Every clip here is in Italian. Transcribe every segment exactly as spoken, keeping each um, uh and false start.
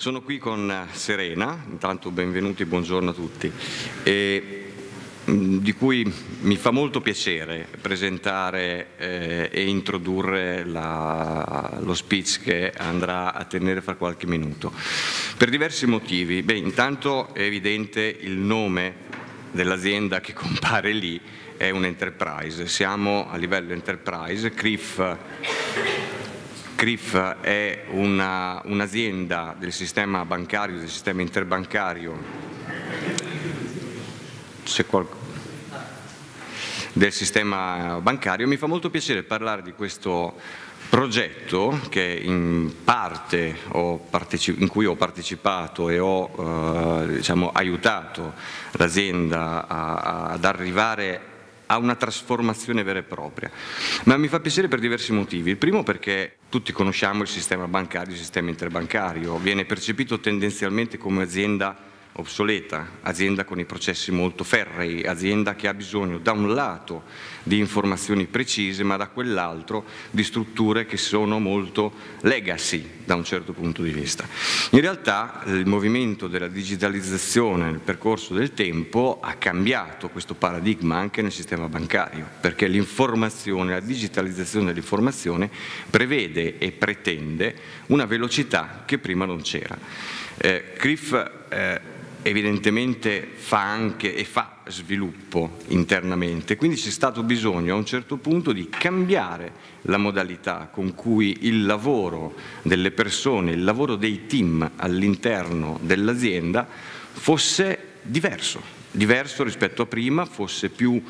Sono qui con Serena, intanto benvenuti, buongiorno a tutti, e di cui mi fa molto piacere presentare eh, e introdurre la, lo speech che andrà a tenere fra qualche minuto. Per diversi motivi. Beh, intanto è evidente il nome dell'azienda che compare lì, è un'enterprise, siamo a livello enterprise. C R I F, C R I F è un'azienda del sistema bancario, del sistema interbancario, se qualcuno del sistema bancario. Mi fa molto piacere parlare di questo progetto che in parte ho in cui ho partecipato e ho eh, diciamo, aiutato l'azienda ad arrivare a una trasformazione vera e propria, ma mi fa piacere per diversi motivi. Il primo perché tutti conosciamo il sistema bancario, il sistema interbancario, viene percepito tendenzialmente come azienda obsoleta, azienda con i processi molto ferrei, azienda che ha bisogno da un lato di informazioni precise ma da quell'altro di strutture che sono molto legacy da un certo punto di vista. In realtà il movimento della digitalizzazione nel percorso del tempo ha cambiato questo paradigma anche nel sistema bancario, perché l'informazione, la digitalizzazione dell'informazione prevede e pretende una velocità che prima non c'era. Eh, C R I F eh, evidentemente fa anche e fa sviluppo internamente, quindi c'è stato bisogno a un certo punto di cambiare la modalità con cui il lavoro delle persone, il lavoro dei team all'interno dell'azienda fosse diverso, diverso rispetto a prima, fosse più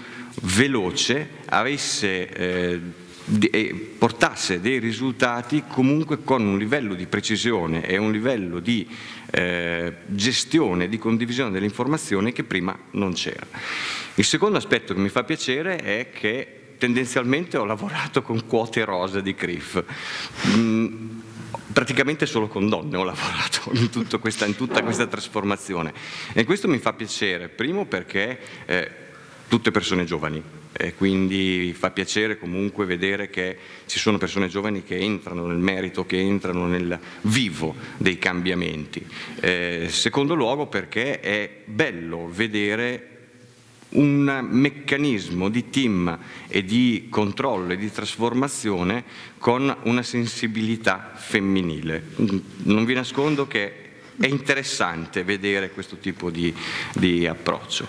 veloce, avesse eh, e portasse dei risultati comunque con un livello di precisione e un livello di eh, gestione, di condivisione dell'informazione che prima non c'era. Il secondo aspetto che mi fa piacere è che tendenzialmente ho lavorato con quote rosa di C R I F. Mm. Praticamente solo con donne ho lavorato in, tutto questa, in tutta questa trasformazione, e questo mi fa piacere, primo perché eh, tutte persone giovani, e quindi fa piacere comunque vedere che ci sono persone giovani che entrano nel merito, che entrano nel vivo dei cambiamenti. Eh, secondo luogo perché è bello vedere un meccanismo di team e di controllo e di trasformazione con una sensibilità femminile. Non vi nascondo che è interessante vedere questo tipo di, di approccio.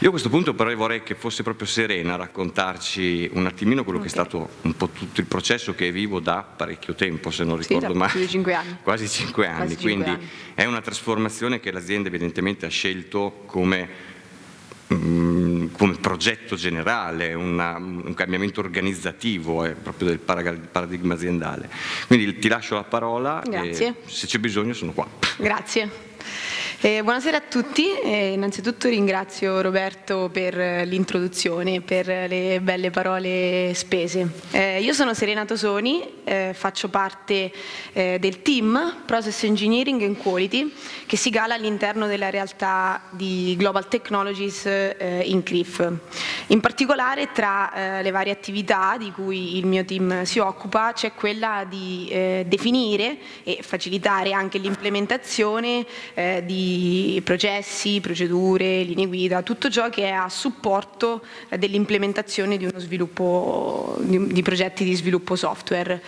Io a questo punto però vorrei che fosse proprio Serena a raccontarci un attimino quello okay. che è stato un po' tutto il processo, che vivo da parecchio tempo, se non ricordo sì, male. Quasi cinque anni. Quasi cinque anni, quasi quindi cinque anni. È una trasformazione che l'azienda evidentemente ha scelto come... come progetto generale, una, un cambiamento organizzativo eh, proprio del paradigma aziendale. Quindi ti lascio la parola. Grazie. E se c'è bisogno sono qua. Grazie. Eh, buonasera a tutti, eh, innanzitutto ringrazio Roberto per l'introduzione, per le belle parole spese. Eh, io sono Serena Tosoni, eh, faccio parte eh, del team Process Engineering and Quality che si cala all'interno della realtà di Global Technologies eh, in C R I F. In particolare tra eh, le varie attività di cui il mio team si occupa c'è quella di eh, definire e facilitare anche l'implementazione eh, di processi, procedure, linee guida, tutto ciò che è a supporto dell'implementazione di uno sviluppo di, di progetti di sviluppo software.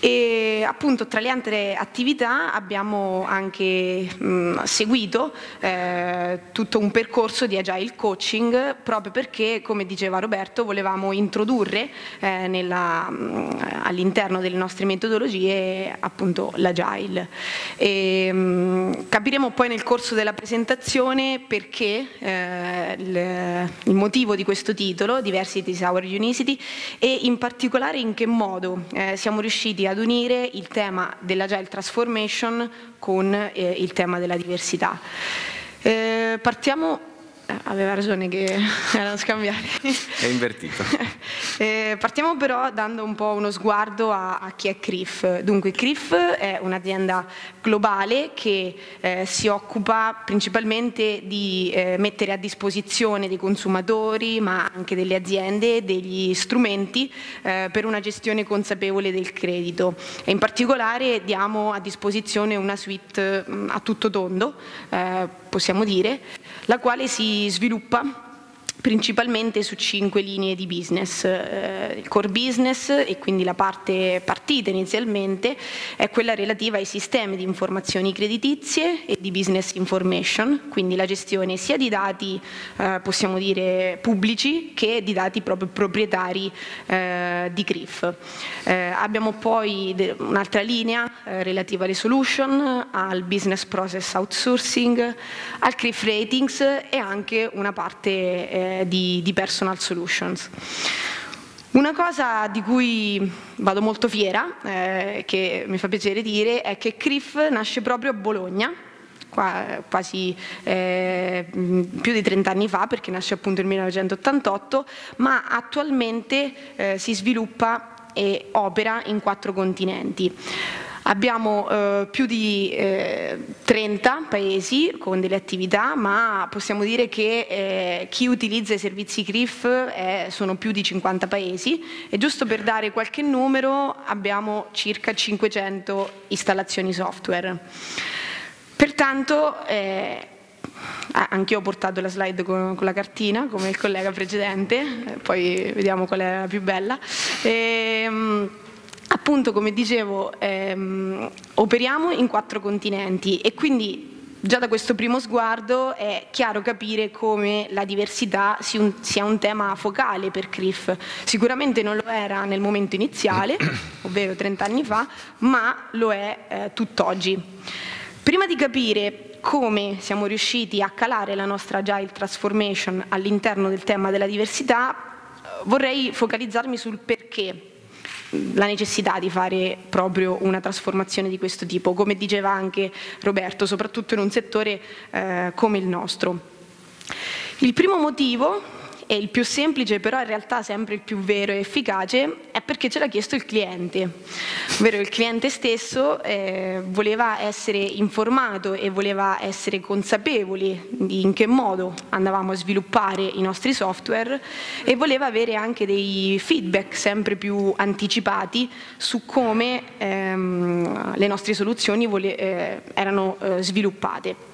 E appunto tra le altre attività abbiamo anche mh, seguito eh, tutto un percorso di Agile Coaching, proprio perché, come diceva Roberto, volevamo introdurre eh, all'interno delle nostre metodologie appunto l'Agile. E, mh, capiremo poi nel corso della presentazione perché eh, il, il motivo di questo titolo, Diversity is our Unicity, e in particolare in che modo eh, siamo riusciti ad unire il tema dell'Agile Transformation con eh, il tema della diversità. Eh, partiamo aveva ragione che erano scambiati. È invertito. Eh, partiamo però dando un po' uno sguardo a, a chi è C R I F. Dunque C R I F è un'azienda globale che eh, si occupa principalmente di eh, mettere a disposizione dei consumatori, ma anche delle aziende, degli strumenti eh, per una gestione consapevole del credito. E in particolare diamo a disposizione una suite mh, a tutto tondo, eh, possiamo dire, la quale si sviluppa principalmente su cinque linee di business. Eh, il core business, e quindi la parte partita inizialmente, è quella relativa ai sistemi di informazioni creditizie e di business information, quindi la gestione sia di dati, eh, possiamo dire, pubblici, che di dati proprio proprietari eh, di C R I F. Eh, abbiamo poi un'altra linea eh, relativa alle solution, al business process outsourcing, al C R I F ratings e anche una parte eh, Di, di personal solutions. Una cosa di cui vado molto fiera, eh, che mi fa piacere dire, è che C R I F nasce proprio a Bologna, qua, quasi eh, più di trent'anni fa, perché nasce appunto nel millenovecentottantotto, ma attualmente eh, si sviluppa e opera in quattro continenti. Abbiamo eh, più di eh, trenta paesi con delle attività, ma possiamo dire che eh, chi utilizza i servizi C R I F è, sono più di cinquanta paesi, e giusto per dare qualche numero abbiamo circa cinquecento installazioni software. Pertanto eh, anche io ho portato la slide con, con la cartina, come il collega precedente, poi vediamo qual è la più bella. E, appunto, come dicevo, ehm, operiamo in quattro continenti, e quindi già da questo primo sguardo è chiaro capire come la diversità sia un tema focale per C R I F. Sicuramente non lo era nel momento iniziale, ovvero trent'anni fa, ma lo è eh, tutt'oggi. Prima di capire come siamo riusciti a calare la nostra Agile Transformation all'interno del tema della diversità, vorrei focalizzarmi sul perché la necessità di fare proprio una trasformazione di questo tipo, come diceva anche Roberto, soprattutto in un settore eh, come il nostro. Il primo motivo, e il più semplice però in realtà sempre il più vero e efficace, è perché ce l'ha chiesto il cliente, ovvero il cliente stesso eh, voleva essere informato e voleva essere consapevoli di in che modo andavamo a sviluppare i nostri software, e voleva avere anche dei feedback sempre più anticipati su come ehm, le nostre soluzioni vole eh, erano eh, sviluppate.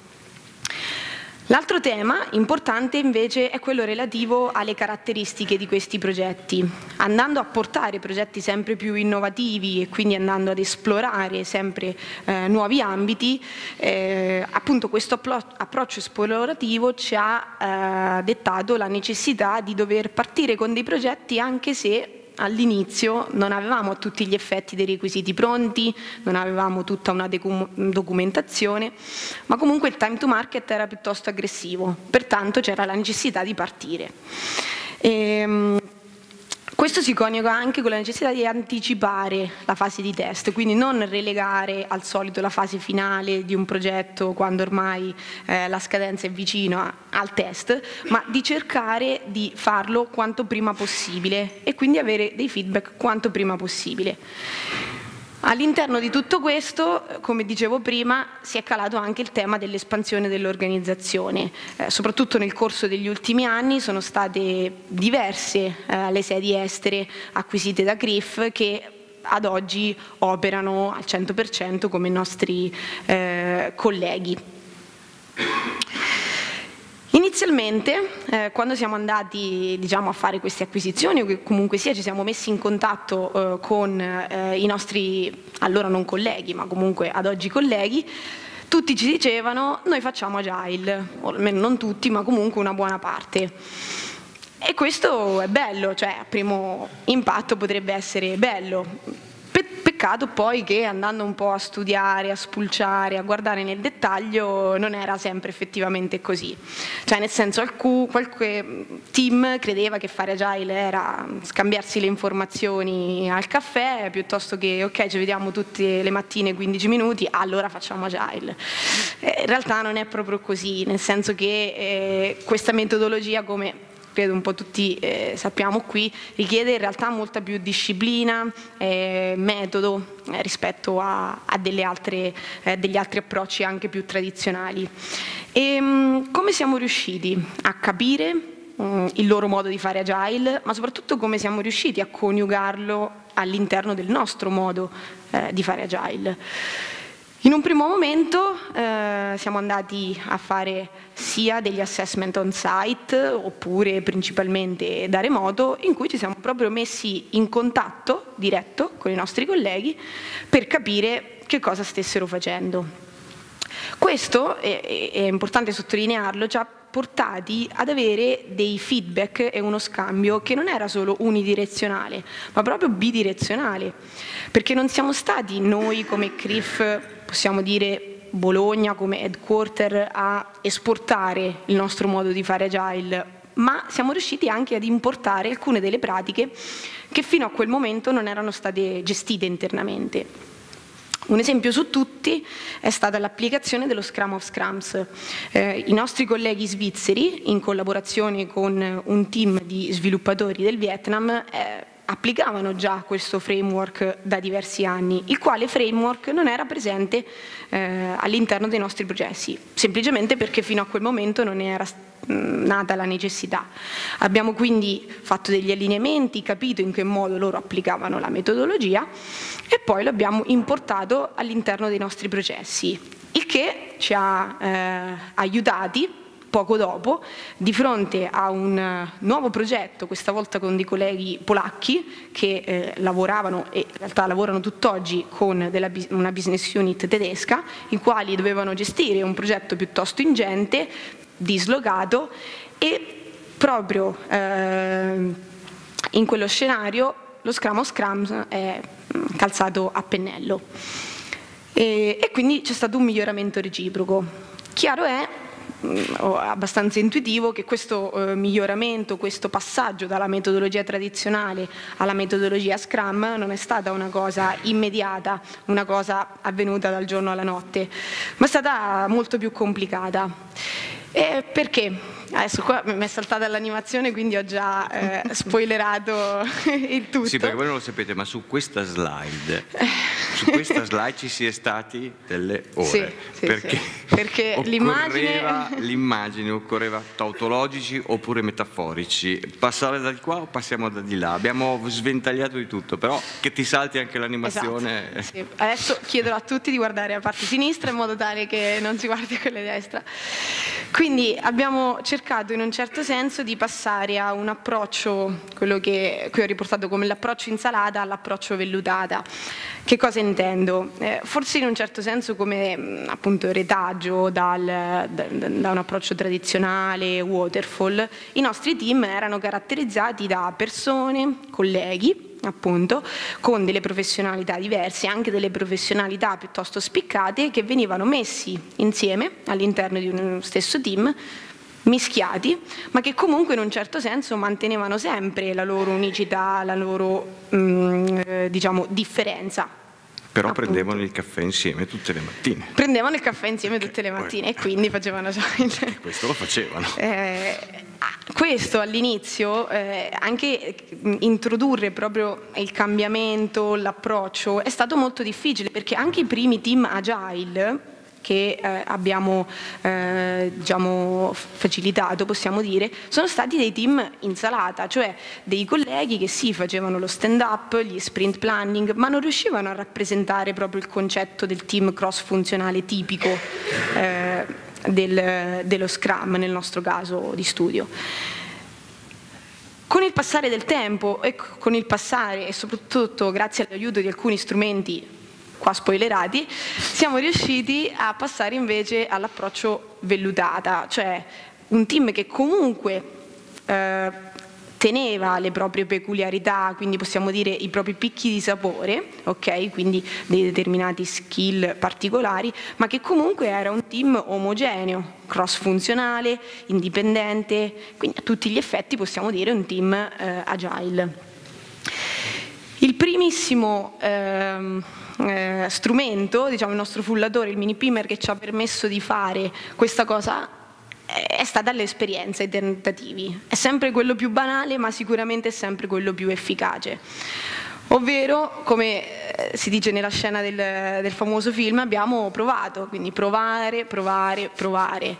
L'altro tema importante invece è quello relativo alle caratteristiche di questi progetti. Andando a portare progetti sempre più innovativi e quindi andando ad esplorare sempre eh, nuovi ambiti, eh, appunto questo approccio esplorativo ci ha eh, dettato la necessità di dover partire con dei progetti anche se all'inizio non avevamo a tutti gli effetti dei requisiti pronti, non avevamo tutta una documentazione, ma comunque il time to market era piuttosto aggressivo, pertanto c'era la necessità di partire. Ehm, questo si coniuga anche con la necessità di anticipare la fase di test, quindi non relegare al solito la fase finale di un progetto quando ormai eh, la scadenza è vicina al test, ma di cercare di farlo quanto prima possibile e quindi avere dei feedback quanto prima possibile. All'interno di tutto questo, come dicevo prima, si è calato anche il tema dell'espansione dell'organizzazione. Eh, soprattutto nel corso degli ultimi anni sono state diverse eh, le sedi estere acquisite da C R I F, che ad oggi operano al cento per cento come i nostri eh, colleghi. Inizialmente, eh, quando siamo andati, diciamo, a fare queste acquisizioni, o comunque sia ci siamo messi in contatto eh, con eh, i nostri, allora non colleghi, ma comunque ad oggi colleghi, tutti ci dicevano noi facciamo Agile, o almeno non tutti, ma comunque una buona parte. E questo è bello, cioè a primo impatto potrebbe essere bello. Peccato peccato poi che andando un po' a studiare, a spulciare, a guardare nel dettaglio, non era sempre effettivamente così. Cioè nel senso alcun, qualche team credeva che fare Agile era scambiarsi le informazioni al caffè piuttosto che ok ci vediamo tutte le mattine quindici minuti, allora facciamo Agile. Eh, in realtà non è proprio così, nel senso che eh, questa metodologia, come credo un po' tutti eh, sappiamo qui, richiede in realtà molta più disciplina, eh, metodo eh, rispetto a, a delle altre, eh, degli altri approcci anche più tradizionali. E, mh, come siamo riusciti a capire mh, il loro modo di fare Agile, ma soprattutto come siamo riusciti a coniugarlo all'interno del nostro modo eh, di fare Agile? In un primo momento eh, siamo andati a fare sia degli assessment on site oppure principalmente da remoto, in cui ci siamo proprio messi in contatto diretto con i nostri colleghi per capire che cosa stessero facendo. Questo, è, è importante sottolinearlo, ci ha portati ad avere dei feedback e uno scambio che non era solo unidirezionale, ma proprio bidirezionale, perché non siamo stati noi come C R I F, possiamo dire Bologna come headquarter, a esportare il nostro modo di fare Agile, ma siamo riusciti anche ad importare alcune delle pratiche che fino a quel momento non erano state gestite internamente. Un esempio su tutti è stata l'applicazione dello Scrum of Scrums. Eh, I nostri colleghi svizzeri, in collaborazione con un team di sviluppatori del Vietnam, eh, applicavano già questo framework da diversi anni, il quale framework non era presente eh, all'interno dei nostri processi, semplicemente perché fino a quel momento non era mh, nata la necessità. Abbiamo quindi fatto degli allineamenti, capito in che modo loro applicavano la metodologia e poi lo abbiamo importato all'interno dei nostri processi, il che ci ha eh, aiutati poco dopo, di fronte a un nuovo progetto, questa volta con dei colleghi polacchi che eh, lavoravano e in realtà lavorano tutt'oggi con della, una business unit tedesca, i quali dovevano gestire un progetto piuttosto ingente, dislocato, e proprio eh, in quello scenario lo Scrum of Scrum è calzato a pennello. E, e quindi c'è stato un miglioramento reciproco. Chiaro è abbastanza intuitivo che questo eh, miglioramento, questo passaggio dalla metodologia tradizionale alla metodologia Scrum non è stata una cosa immediata, una cosa avvenuta dal giorno alla notte, ma è stata molto più complicata. E perché? Adesso qua mi è saltata l'animazione, quindi ho già eh, spoilerato il tutto. Sì, perché voi non lo sapete, ma su questa slide, su questa slide ci si è stati delle ore. Sì, sì, perché sì. Perché l'immagine occorreva tautologici oppure metaforici. Passare da di qua o passiamo da di là? Abbiamo sventagliato di tutto, però che ti salti anche l'animazione. Esatto, sì. Adesso chiedo a tutti di guardare la parte sinistra in modo tale che non si guardi quella destra. Quindi abbiamo cercato in un certo senso di passare a un approccio, quello che qui ho riportato come l'approccio insalata, all'approccio vellutata. Che cosa intendo? Eh, forse in un certo senso come appunto retaggio dal, da, da un approccio tradizionale, waterfall, i nostri team erano caratterizzati da persone, colleghi, appunto, con delle professionalità diverse, anche delle professionalità piuttosto spiccate, che venivano messi insieme all'interno di uno stesso team, mischiati, ma che comunque in un certo senso mantenevano sempre la loro unicità, la loro mh, diciamo differenza. Però appunto prendevano il caffè insieme tutte le mattine. Prendevano il caffè insieme okay, tutte le mattine poi, e quindi facevano Agile. Questo lo facevano. Eh, questo all'inizio, eh, anche introdurre proprio il cambiamento, l'approccio, è stato molto difficile, perché anche i primi team Agile che eh, abbiamo eh, diciamo, facilitato, possiamo dire, sono stati dei team insalata, cioè dei colleghi che sì, facevano lo stand up, gli sprint planning, ma non riuscivano a rappresentare proprio il concetto del team cross funzionale tipico eh, del, dello Scrum nel nostro caso di studio. Con il passare del tempo e con il passare e soprattutto grazie all'aiuto di alcuni strumenti qua spoilerati, siamo riusciti a passare invece all'approccio vellutata, cioè un team che comunque eh, teneva le proprie peculiarità, quindi possiamo dire i propri picchi di sapore, ok? Quindi dei determinati skill particolari, ma che comunque era un team omogeneo, cross funzionale, indipendente, quindi a tutti gli effetti possiamo dire un team eh, agile. Il primissimo ehm, eh, strumento, diciamo il nostro frullatore, il mini primer, che ci ha permesso di fare questa cosa è stata l'esperienza, i tentativi. È sempre quello più banale, ma sicuramente è sempre quello più efficace. Ovvero, come si dice nella scena del, del famoso film, abbiamo provato, quindi provare, provare, provare.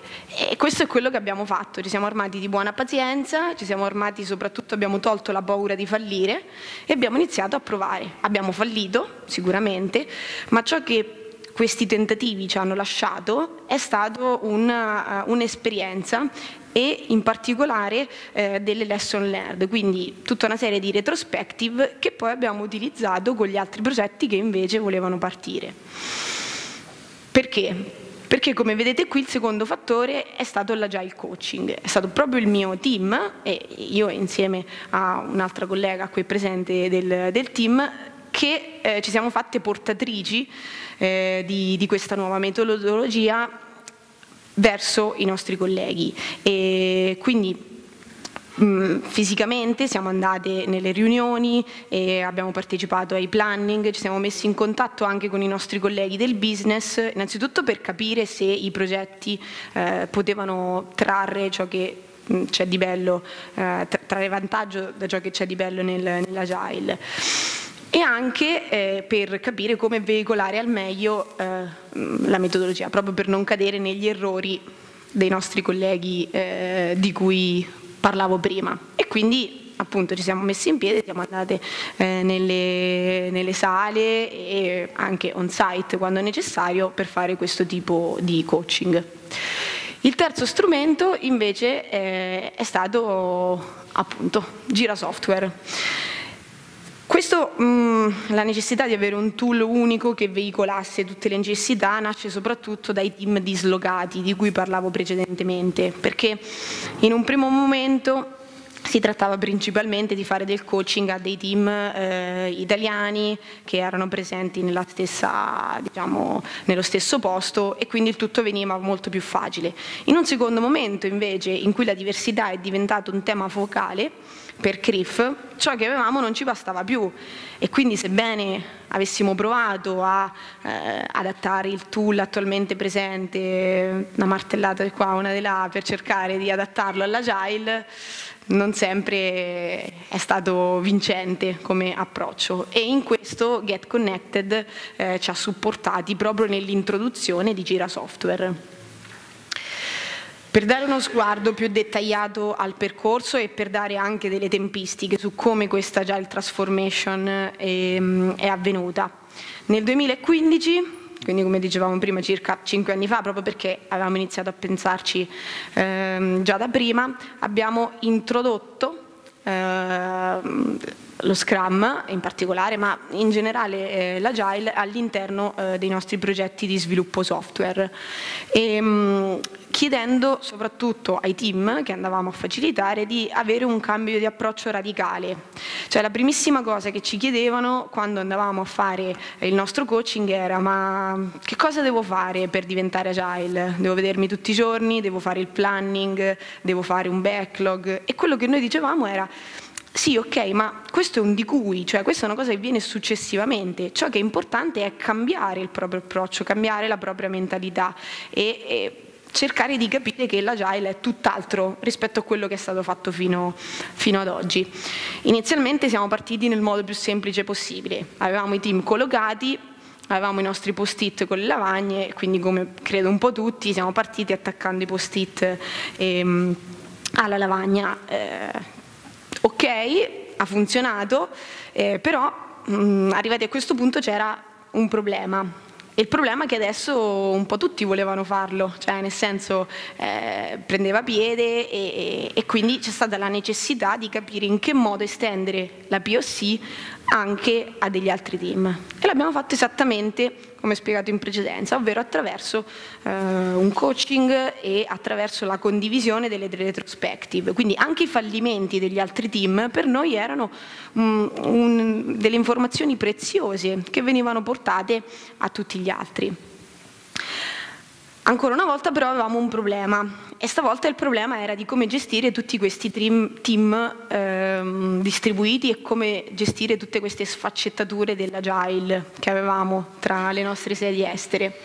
E questo è quello che abbiamo fatto, ci siamo armati di buona pazienza, ci siamo armati soprattutto, abbiamo tolto la paura di fallire e abbiamo iniziato a provare. Abbiamo fallito, sicuramente, ma ciò che questi tentativi ci hanno lasciato è stato un'esperienza uh, e in particolare uh, delle lesson learned, quindi tutta una serie di retrospective che poi abbiamo utilizzato con gli altri progetti che invece volevano partire. Perché? Perché come vedete qui il secondo fattore è stato l'agile coaching, è stato proprio il mio team e io insieme a un'altra collega qui presente del, del team che eh, ci siamo fatte portatrici eh, di, di questa nuova metodologia verso i nostri colleghi. E quindi mh, fisicamente siamo andate nelle riunioni, e abbiamo partecipato ai planning, ci siamo messi in contatto anche con i nostri colleghi del business, innanzitutto per capire se i progetti eh, potevano trarre ciò che c'è di bello, eh, trarre vantaggio da ciò che c'è di bello nel, nell'agile. E anche eh, per capire come veicolare al meglio eh, la metodologia, proprio per non cadere negli errori dei nostri colleghi eh, di cui parlavo prima. E quindi appunto ci siamo messi in piedi, siamo andate eh, nelle, nelle sale e anche on site quando necessario per fare questo tipo di coaching. Il terzo strumento invece eh, è stato appunto Jira Software. Questo, mh, la necessità di avere un tool unico che veicolasse tutte le necessità nasce soprattutto dai team dislocati di cui parlavo precedentemente, perché in un primo momento si trattava principalmente di fare del coaching a dei team eh, italiani che erano presenti nella stessa, diciamo, nello stesso posto, e quindi il tutto veniva molto più facile. In un secondo momento invece, in cui la diversità è diventato un tema focale per C R I F, ciò che avevamo non ci bastava più, e quindi sebbene avessimo provato a eh, adattare il tool attualmente presente, una martellata di qua, una di là, per cercare di adattarlo all'agile, non sempre è stato vincente come approccio, e in questo Get Connected eh, ci ha supportati proprio nell'introduzione di Jira Software. Per dare uno sguardo più dettagliato al percorso e per dare anche delle tempistiche su come questa Agile Transformation è, è avvenuta. Nel duemilaquindici, quindi come dicevamo prima circa cinque anni fa, proprio perché avevamo iniziato a pensarci ehm, già da prima, abbiamo introdotto ehm, lo Scrum in particolare, ma in generale eh, l'Agile all'interno eh, dei nostri progetti di sviluppo software. E, mh, chiedendo soprattutto ai team che andavamo a facilitare di avere un cambio di approccio radicale. Cioè la primissima cosa che ci chiedevano quando andavamo a fare il nostro coaching era: ma che cosa devo fare per diventare agile? Devo vedermi tutti i giorni, devo fare il planning, devo fare un backlog? E quello che noi dicevamo era: sì, ok, ma questo è un di cui, cioè questa è una cosa che viene successivamente, ciò che è importante è cambiare il proprio approccio, cambiare la propria mentalità e... e cercare di capire che l'agile è tutt'altro rispetto a quello che è stato fatto fino, fino ad oggi. Inizialmente siamo partiti nel modo più semplice possibile, avevamo i team collocati, avevamo i nostri post-it con le lavagne, quindi come credo un po' tutti siamo partiti attaccando i post-it ehm, alla lavagna. Eh, ok, ha funzionato, eh, però mh, arrivati a questo punto c'era un problema. Il problema è che adesso un po' tutti volevano farlo, cioè nel senso eh, prendeva piede e, e quindi c'è stata la necessità di capire in che modo estendere la P O C anche a degli altri team. E l'abbiamo fatto esattamente come spiegato in precedenza, ovvero attraverso eh, un coaching e attraverso la condivisione delle retrospective. Quindi anche i fallimenti degli altri team per noi erano mm, un, delle informazioni preziose che venivano portate a tutti gli altri. Ancora una volta però avevamo un problema, e stavolta il problema era di come gestire tutti questi team, team ehm, distribuiti e come gestire tutte queste sfaccettature dell'agile che avevamo tra le nostre sedi estere.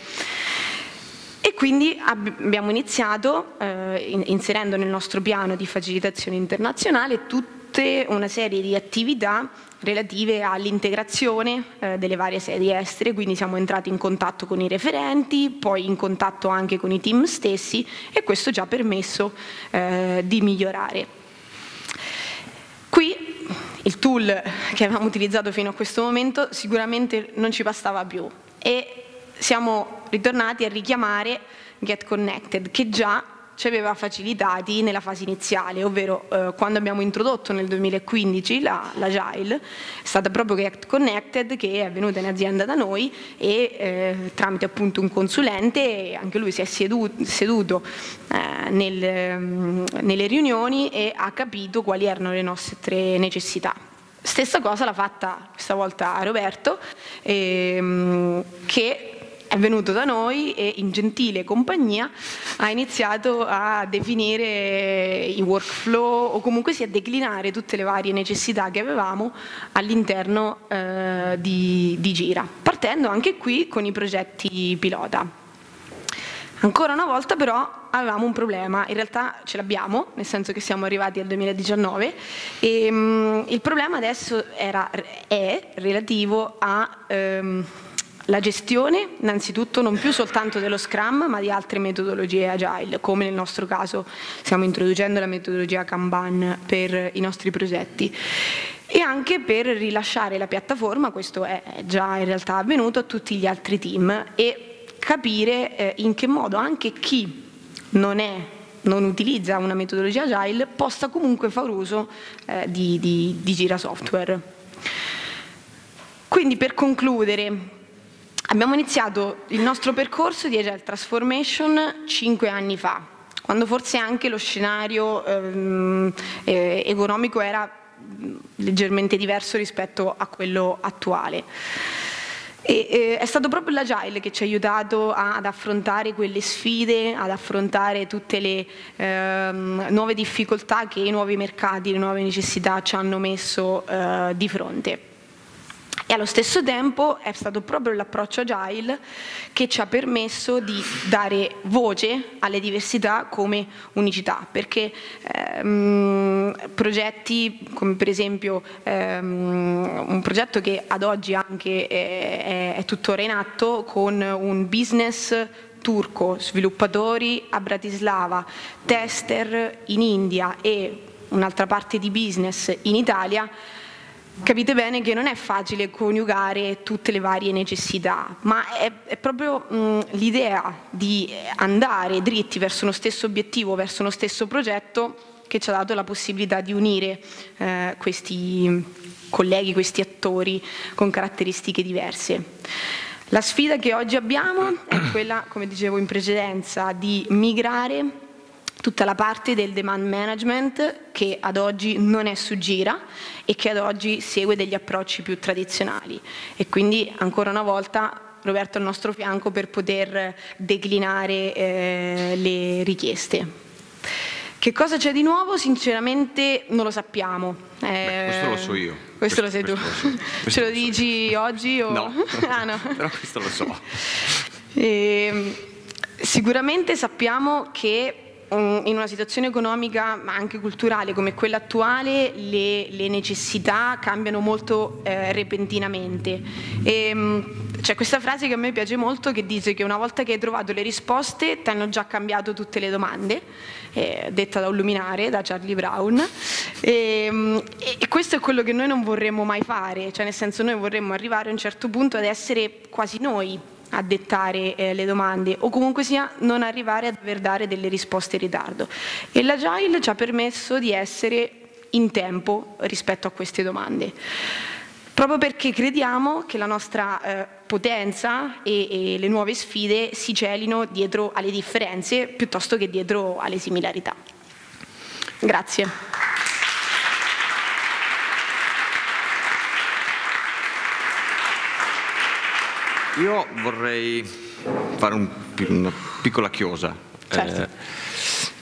E quindi ab- abbiamo iniziato, eh, in- inserendo nel nostro piano di facilitazione internazionale, tutta una serie di attività relative all'integrazione eh, delle varie sedi estere, quindi siamo entrati in contatto con i referenti, poi in contatto anche con i team stessi, e questo ci ha permesso eh, di migliorare. Qui il tool che avevamo utilizzato fino a questo momento sicuramente non ci bastava più, e siamo ritornati a richiamare Get Connected, che già ci aveva facilitati nella fase iniziale, ovvero eh, quando abbiamo introdotto nel duemilaquindici l'Agile, è stata proprio Get Connected che è venuta in azienda da noi, e eh, tramite appunto un consulente, anche lui si è seduto, seduto eh, nel, mh, nelle riunioni e ha capito quali erano le nostre necessità. Stessa cosa l'ha fatta questa volta Roberto, ehm, che è venuto da noi e in gentile compagnia ha iniziato a definire i workflow, o comunque sia a declinare tutte le varie necessità che avevamo all'interno eh, di, di Jira, partendo anche qui con i progetti pilota. Ancora una volta però avevamo un problema, in realtà ce l'abbiamo, nel senso che siamo arrivati al duemiladiciannove, e mh, il problema adesso era, è relativo a... Ehm, la gestione innanzitutto non più soltanto dello Scrum ma di altre metodologie agile, come nel nostro caso stiamo introducendo la metodologia Kanban per i nostri progetti, e anche per rilasciare la piattaforma, questo è già in realtà avvenuto, a tutti gli altri team, e capire in che modo anche chi non è non utilizza una metodologia agile possa comunque far uso di, di, di Jira Software. Quindi, per concludere, abbiamo iniziato il nostro percorso di Agile Transformation cinque anni fa, quando forse anche lo scenario ehm, eh, economico era leggermente diverso rispetto a quello attuale. E, eh, è stato proprio l'Agile che ci ha aiutato a, ad affrontare quelle sfide, ad affrontare tutte le ehm, nuove difficoltà che i nuovi mercati, le nuove necessità ci hanno messo eh, di fronte. E allo stesso tempo è stato proprio l'approccio agile che ci ha permesso di dare voce alle diversità come unicità, perché ehm, progetti come per esempio ehm, un progetto che ad oggi anche è, è, è tuttora in atto, con un business turco, sviluppatori a Bratislava, tester in India e un'altra parte di business in Italia. Capite bene che non è facile coniugare tutte le varie necessità, ma è, è proprio l'idea di andare dritti verso uno stesso obiettivo, verso uno stesso progetto, che ci ha dato la possibilità di unire eh, questi colleghi, questi attori con caratteristiche diverse. La sfida che oggi abbiamo è quella, come dicevo in precedenza, di migrare tutta la parte del demand management, che ad oggi non è su Jira e che ad oggi segue degli approcci più tradizionali, e quindi ancora una volta Roberto è al nostro fianco per poter declinare eh, le richieste. Che cosa c'è di nuovo? Sinceramente non lo sappiamo. Eh, Beh, questo lo so io. Questo, questo lo sei questo tu. Lo so. Ce lo, lo dici so oggi? O... No. Ah, no, però questo lo so. E, sicuramente sappiamo che in una situazione economica ma anche culturale come quella attuale le, le necessità cambiano molto eh, repentinamente. C'è questa frase che a me piace molto, che dice che una volta che hai trovato le risposte ti hanno già cambiato tutte le domande, eh, detta da un luminare, da Charlie Brown, e, e questo è quello che noi non vorremmo mai fare, cioè nel senso noi vorremmo arrivare a un certo punto ad essere quasi noi a dettare eh, le domande, o comunque sia non arrivare a dover dare delle risposte in ritardo, e l'Agile ci ha permesso di essere in tempo rispetto a queste domande. proprio perché crediamo che la nostra eh, potenza e, e le nuove sfide si celino dietro alle differenze piuttosto che dietro alle similarità. Grazie. Io vorrei fare un, una piccola chiosa, certo. eh,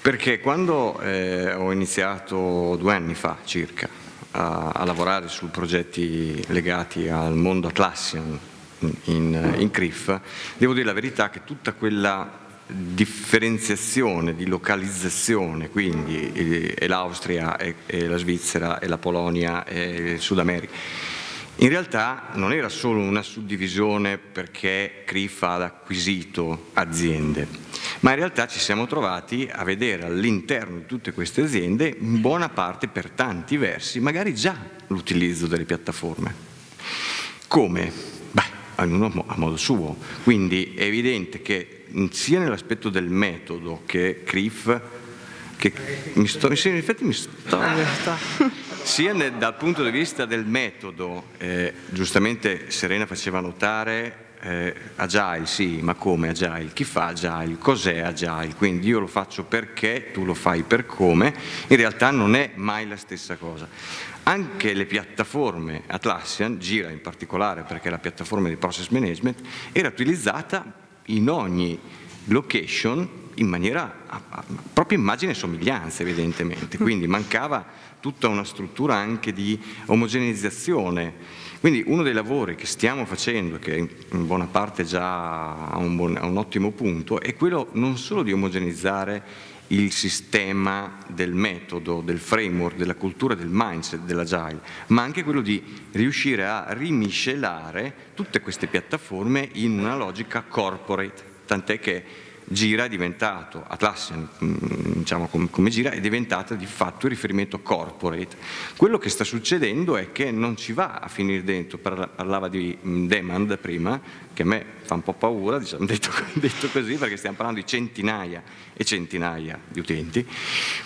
perché quando eh, ho iniziato due anni fa circa a, a lavorare su progetti legati al mondo Atlassian in, in, in C R I F, devo dire la verità che tutta quella differenziazione di localizzazione, quindi e, e l'Austria, e, e la Svizzera, e la Polonia, e il Sud America, in realtà non era solo una suddivisione perché C R I F ha acquisito aziende, ma in realtà ci siamo trovati a vedere all'interno di tutte queste aziende, in buona parte per tanti versi, magari già l'utilizzo delle piattaforme. Come? Beh, ognuno a modo suo. Quindi è evidente che sia nell'aspetto del metodo che C R I F, che mi sto, in effetti mi sto... sia nel, dal punto di vista del metodo, eh, giustamente Serena faceva notare eh, Agile, sì, ma come Agile? Chi fa Agile? Cos'è Agile? Quindi io lo faccio perché, tu lo fai per come, in realtà non è mai la stessa cosa. Anche le piattaforme Atlassian, Jira in particolare perché la piattaforma di process management era utilizzata in ogni location in maniera proprio immagine e somiglianza evidentemente, quindi mancava tutta una struttura anche di omogeneizzazione. Quindi uno dei lavori che stiamo facendo, che in buona parte già ha un, buon, ha un ottimo punto, è quello non solo di omogeneizzare il sistema del metodo, del framework, della cultura, del mindset, dell'agile, ma anche quello di riuscire a rimiscelare tutte queste piattaforme in una logica corporate, tant'è che Jira è diventato, Atlassian diciamo come Jira, è diventata di fatto il riferimento corporate. Quello che sta succedendo è che non ci va a finire dentro, parlava di demand prima, che a me fa un po' paura, diciamo, detto, detto così, perché stiamo parlando di centinaia e centinaia di utenti,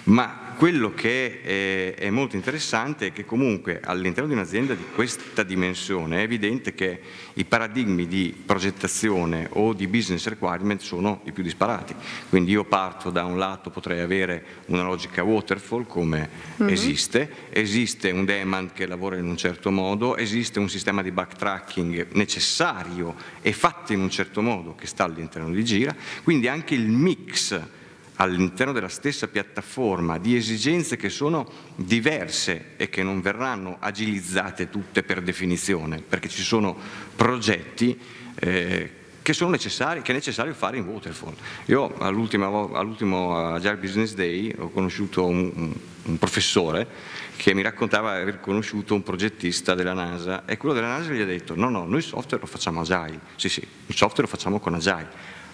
ma quello che è, è molto interessante è che comunque all'interno di un'azienda di questa dimensione è evidente che i paradigmi di progettazione o di business requirement sono i più disparati. Quindi io parto da un lato, potrei avere una logica waterfall come mm-hmm. esiste, esiste un demand che lavora in un certo modo, esiste un sistema di backtracking necessario e fatto in un certo modo che sta all'interno di Jira, quindi anche il mix all'interno della stessa piattaforma di esigenze che sono diverse e che non verranno agilizzate tutte per definizione, perché ci sono progetti eh, che, sono necessari, che è necessario fare in waterfall. Io all'ultimo Agile Business Day ho conosciuto un, un professore che mi raccontava di aver conosciuto un progettista della NASA e quello della NASA gli ha detto no, no, noi software lo facciamo Agile, sì, sì, il software lo facciamo con Agile,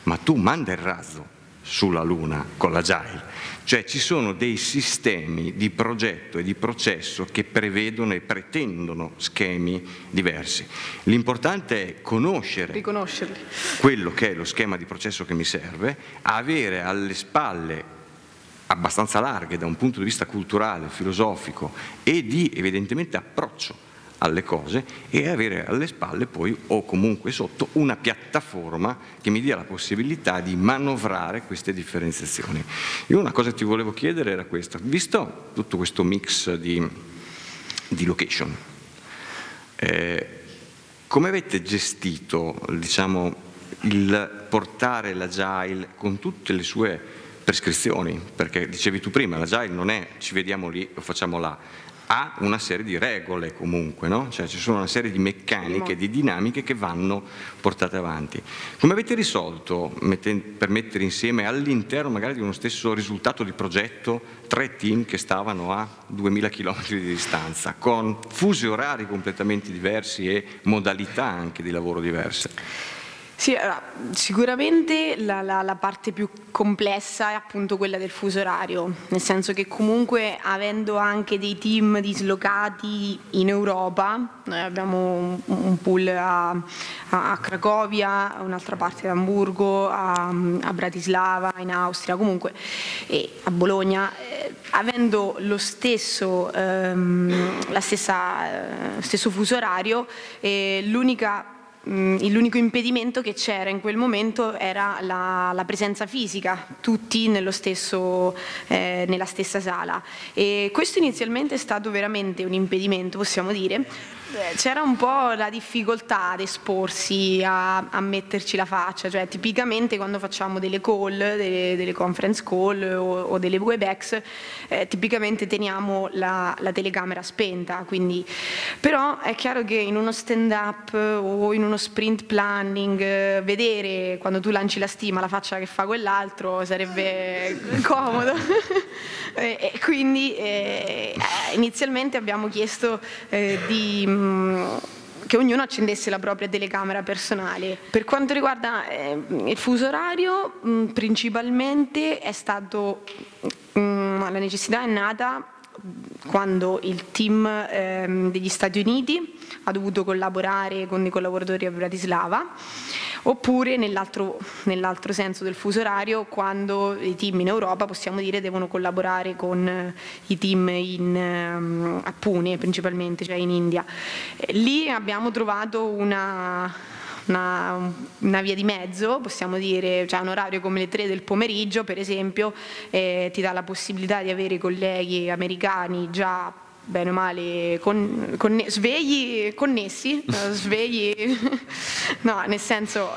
ma tu manda il razzo sulla Luna con l'Agile, cioè ci sono dei sistemi di progetto e di processo che prevedono e pretendono schemi diversi. L'importante è conoscere riconoscerli, quello che è lo schema di processo che mi serve, avere alle spalle abbastanza larghe da un punto di vista culturale, filosofico e di evidentemente approccio alle cose e avere alle spalle poi o comunque sotto una piattaforma che mi dia la possibilità di manovrare queste differenziazioni. Io una cosa che ti volevo chiedere era questa, visto tutto questo mix di, di location, eh, come avete gestito, diciamo, il portare l'Agile con tutte le sue prescrizioni? Perché dicevi tu prima, l'Agile non è ci vediamo lì, lo facciamo là, ha una serie di regole comunque, no? Cioè ci sono una serie di meccaniche, di dinamiche che vanno portate avanti. Come avete risolto per mettere insieme all'interno magari di uno stesso risultato di progetto tre team che stavano a duemila chilometri di distanza, con fusi orari completamente diversi e modalità anche di lavoro diverse? Sì, allora, sicuramente la, la, la parte più complessa è appunto quella del fuso orario, nel senso che comunque avendo anche dei team dislocati in Europa, noi abbiamo un, un pool a, a Cracovia, un'altra parte ad Amburgo, a, a Bratislava, in Austria, comunque e a Bologna, eh, avendo lo stesso, ehm, la stessa, eh, stesso fuso orario, eh, l'unica l'unico impedimento che c'era in quel momento era la, la presenza fisica, tutti nello stesso, eh, nella stessa sala, e questo inizialmente è stato veramente un impedimento, possiamo dire. C'era un po' la difficoltà ad esporsi, a, a metterci la faccia, cioè tipicamente quando facciamo delle call, delle, delle conference call o, o delle webex, eh, tipicamente teniamo la, la telecamera spenta, quindi però è chiaro che in uno stand up o in uno sprint planning eh, vedere quando tu lanci la stima la faccia che fa quell'altro sarebbe comodo e, e quindi eh, inizialmente abbiamo chiesto eh, di che ognuno accendesse la propria telecamera personale. Per quanto riguarda eh, il fuso orario, mh, principalmente è stato, mh, la necessità è nata quando il team ehm, degli Stati Uniti ha dovuto collaborare con dei collaboratori a Bratislava, oppure nell'altro nell'altro senso del fuso orario quando i team in Europa, possiamo dire, devono collaborare con i team in, ehm, a Pune principalmente, cioè in India. Lì abbiamo trovato una... Una, una via di mezzo, possiamo dire, cioè un orario come le tre del pomeriggio per esempio, eh, ti dà la possibilità di avere colleghi americani già bene o male con, conne, svegli connessi, svegli no, nel senso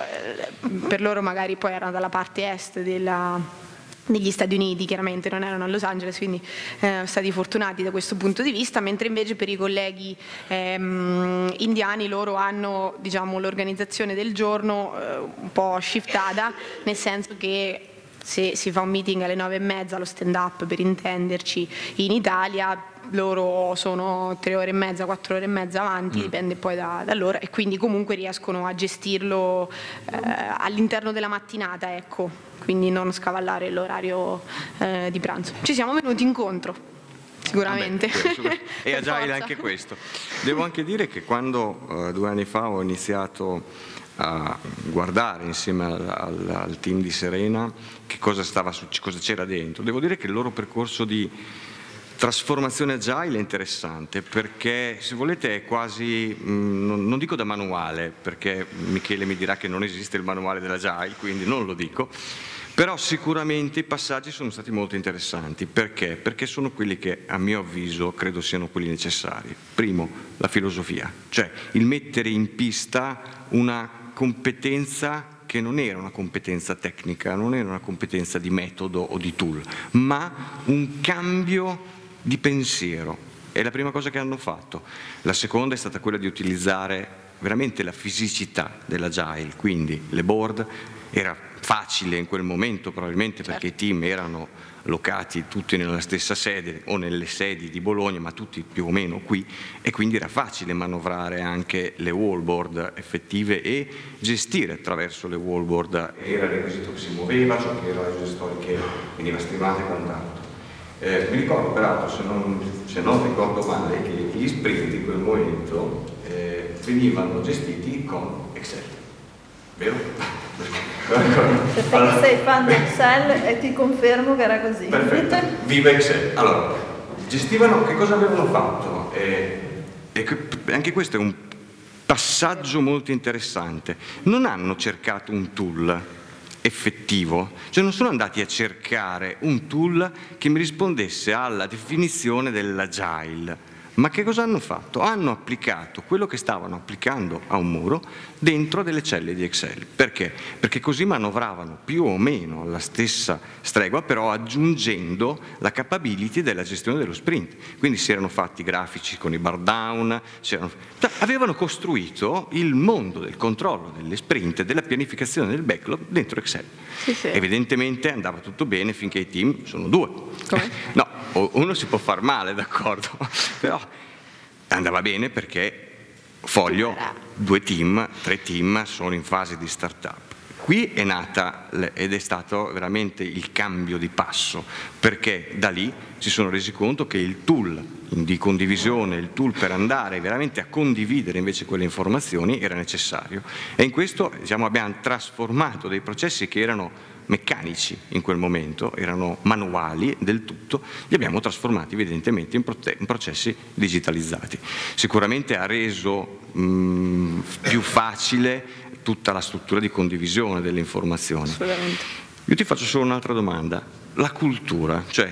per loro magari poi erano dalla parte est della... negli Stati Uniti, chiaramente non erano a Los Angeles, quindi eh, stati fortunati da questo punto di vista, mentre invece per i colleghi ehm, indiani loro hanno, diciamo, l'organizzazione del giorno eh, un po' shiftata, nel senso che se si fa un meeting alle nove e mezza, lo stand up per intenderci, in Italia loro sono tre ore e mezza, quattro ore e mezza avanti, mm. dipende poi da, da loro, e quindi comunque riescono a gestirlo eh, all'interno della mattinata, ecco, quindi non scavallare l'orario eh, di pranzo. Ci siamo venuti incontro sicuramente. Vabbè, e Agile anche questo. Devo anche dire che quando eh, due anni fa ho iniziato a guardare insieme al, al, al team di Serena che cosa stava, cosa c'era dentro, devo dire che il loro percorso di trasformazione agile è interessante, perché se volete è quasi, mh, non, non dico da manuale, perché Michele mi dirà che non esiste il manuale dell'agile, quindi non lo dico, però sicuramente i passaggi sono stati molto interessanti. Perché? Perché sono quelli che a mio avviso credo siano quelli necessari. Primo, la filosofia, cioè il mettere in pista una competenza che non era una competenza tecnica, non era una competenza di metodo o di tool, ma un cambio di pensiero. È la prima cosa che hanno fatto. La seconda è stata quella di utilizzare veramente la fisicità dell'agile, quindi le board. Era facile in quel momento probabilmente perché i team erano locati tutti nella stessa sede o nelle sedi di Bologna, ma tutti più o meno qui, e quindi era facile manovrare anche le wallboard effettive e gestire attraverso le wallboard. Era il registro che si muoveva, ciò che era il registro che veniva stimato e quant'altro. Eh, mi ricordo peraltro, se non, se non ricordo male, che gli sprint in quel momento eh, venivano gestiti con Excel, vero? Perché allora, sei fan di Excel e ti confermo che era così. Perfetto, viva Excel. Allora, gestivano, che cosa avevano fatto? E, e anche questo è un passaggio molto interessante. Non hanno cercato un tool effettivo, cioè non sono andati a cercare un tool che mi rispondesse alla definizione dell'agile. Ma che cosa hanno fatto? Hanno applicato quello che stavano applicando a un muro dentro delle celle di Excel. Perché? Perché così manovravano più o meno alla stessa stregua, però aggiungendo la capability della gestione dello sprint. Quindi si erano fatti grafici con i bar down, erano... avevano costruito il mondo del controllo delle sprint e della pianificazione del backlog dentro Excel. Sì, sì. Evidentemente andava tutto bene finché i team sono due. Come? No, uno si può far male, d'accordo, però andava bene perché foglio, due team, tre team sono in fase di startup. Qui è nata ed è stato veramente il cambio di passo, perché da lì si sono resi conto che il tool di condivisione, il tool per andare veramente a condividere invece quelle informazioni era necessario, e in questo, diciamo, abbiamo trasformato dei processi che erano meccanici in quel momento, erano manuali del tutto, li abbiamo trasformati evidentemente in, in processi digitalizzati. Sicuramente ha reso mh, più facile tutta la struttura di condivisione delle informazioni. Assolutamente. Io ti faccio solo un'altra domanda, la cultura, cioè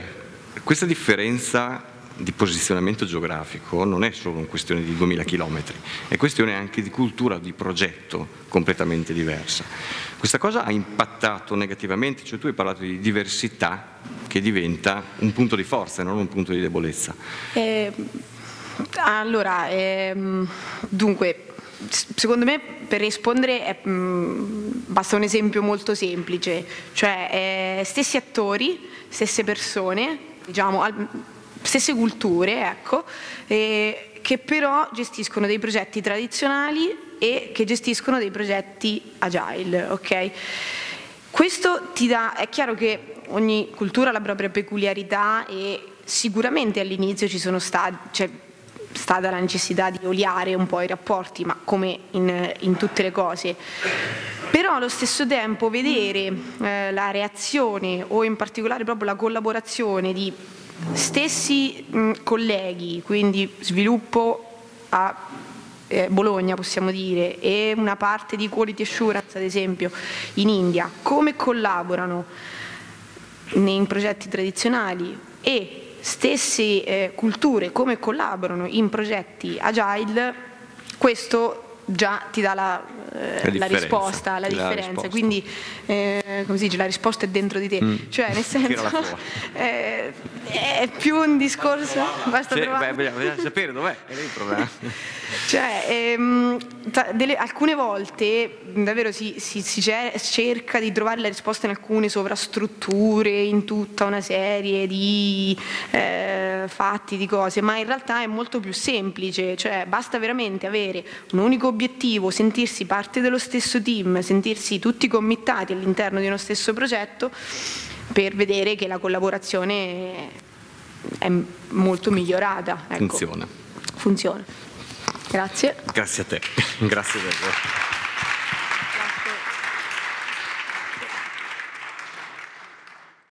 questa differenza di posizionamento geografico non è solo una questione di duemila chilometri, è questione anche di cultura, di progetto completamente diversa. Questa cosa ha impattato negativamente, cioè tu hai parlato di diversità che diventa un punto di forza e non un punto di debolezza. Eh, allora, ehm, dunque, secondo me per rispondere è, mh, basta un esempio molto semplice, cioè eh, stessi attori, stesse persone, diciamo, al, stesse culture, ecco, eh, che però gestiscono dei progetti tradizionali e che gestiscono dei progetti agile, ok? Questo ti dà, è chiaro che ogni cultura ha la propria peculiarità e sicuramente all'inizio ci sono stati, cioè, sta dalla necessità di oliare un po' i rapporti, ma come in, in tutte le cose. Però allo stesso tempo vedere eh, la reazione o in particolare proprio la collaborazione di stessi mh, colleghi, quindi sviluppo a eh, Bologna possiamo dire, e una parte di quality assurance ad esempio in India, come collaborano nei progetti tradizionali e stesse eh, culture come collaborano in progetti agile, questo già ti dà la, eh, la, la risposta, la differenza, la risposta. Quindi eh, come si dice, la risposta è dentro di te, mm. cioè nel senso eh, è più un discorso, basta trovare, sapere dov'è, è il problema. Cioè, ehm, delle, alcune volte davvero si, si, si cerca di trovare la risposta in alcune sovrastrutture, in tutta una serie di eh, fatti, di cose, ma in realtà è molto più semplice, cioè basta veramente avere un unico obiettivo, sentirsi parte dello stesso team, sentirsi tutti committati all'interno di uno stesso progetto per vedere che la collaborazione è molto migliorata. Ecco. Funziona. Funziona. Grazie. Grazie a te. Grazie a te.